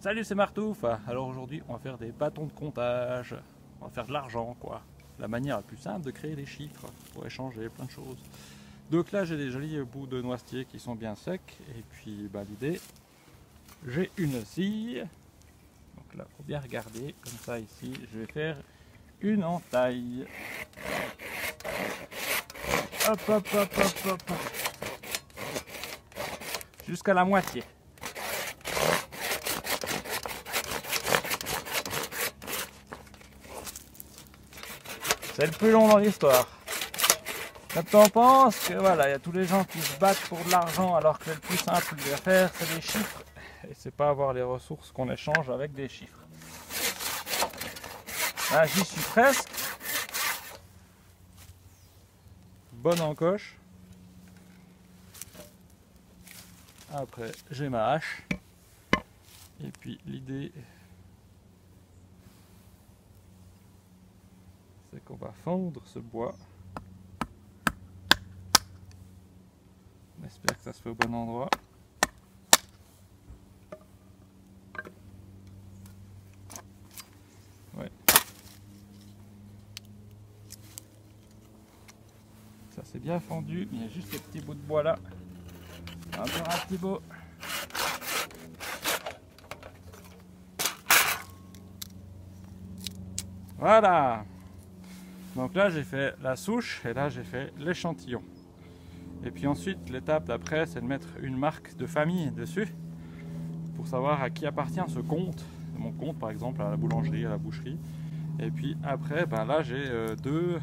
Salut, c'est Martouf. Alors aujourd'hui on va faire des bâtons de comptage, on va faire de l'argent quoi. La manière la plus simple de créer des chiffres pour échanger plein de choses. Donc là j'ai des jolis bouts de noisetier qui sont bien secs et puis bah, l'idée, j'ai une scie, donc là faut bien regarder comme ça ici, je vais faire une entaille. Hop hop hop hop hop, jusqu'à la moitié. C'est le plus long dans l'histoire. Quand on pense que voilà, il y a tous les gens qui se battent pour de l'argent alors que le plus simple de faire, c'est des chiffres. Et c'est pas avoir les ressources qu'on échange avec des chiffres. Là, j'y suis presque. Bonne encoche. Après, j'ai ma hache. Et puis l'idée, c'est qu'on va fendre ce bois. On espère que ça se fait au bon endroit. Ouais. Ça c'est bien fendu, mais il y a juste les petits bouts de bois là. Encore un petit bout. Voilà. Donc là j'ai fait la souche et là j'ai fait l'échantillon. Et puis ensuite l'étape d'après c'est de mettre une marque de famille dessus pour savoir à qui appartient ce compte. Mon compte par exemple à la boulangerie, à la boucherie. Et puis après ben là j'ai deux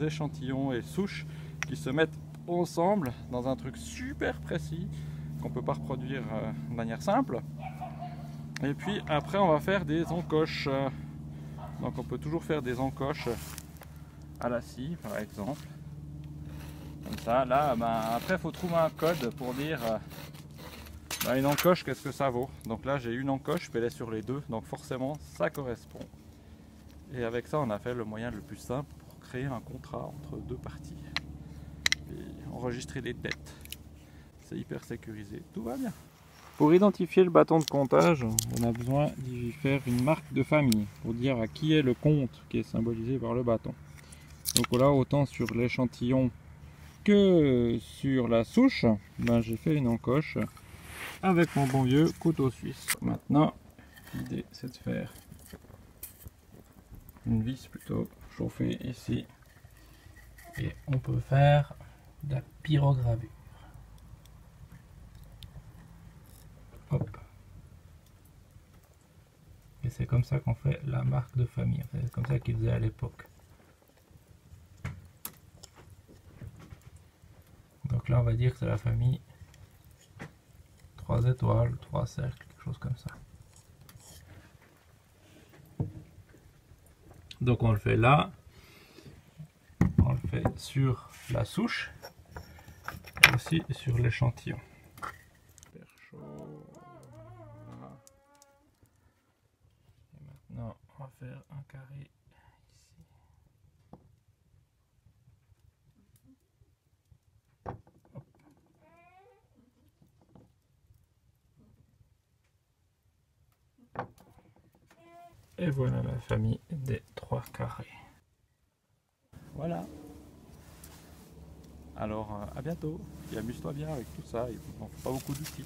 échantillons et souches qui se mettent ensemble dans un truc super précis qu'on peut pas reproduire de manière simple. Et puis après on va faire des encoches. Donc on peut toujours faire des encoches à la scie par exemple, comme ça là. Ben, après faut trouver un code pour dire ben, une encoche qu'est-ce que ça vaut. Donc là j'ai une encoche, je peux aller sur les deux, donc forcément ça correspond, et avec ça on a fait le moyen le plus simple pour créer un contrat entre deux parties et enregistrer les dettes. C'est hyper sécurisé, tout va bien. Pour identifier le bâton de comptage, on a besoin d'y faire une marque de famille pour dire à qui est le compte qui est symbolisé par le bâton. Donc là, autant sur l'échantillon que sur la souche, ben j'ai fait une encoche avec mon bon vieux couteau suisse. Maintenant, l'idée c'est de faire une vis plutôt chauffée ici, et on peut faire de la pyrogravure. Hop. Et c'est comme ça qu'on fait la marque de famille, c'est comme ça qu'ils faisaient à l'époque. Donc là on va dire que c'est la famille 3 étoiles, 3 cercles, quelque chose comme ça. Donc on le fait là, on le fait sur la souche et aussi sur l'échantillon. Et maintenant on va faire un carré. Et voilà la famille des 3 carrés. Voilà. Alors à bientôt. Et amuse-toi bien avec tout ça. Il ne faut pas beaucoup d'outils.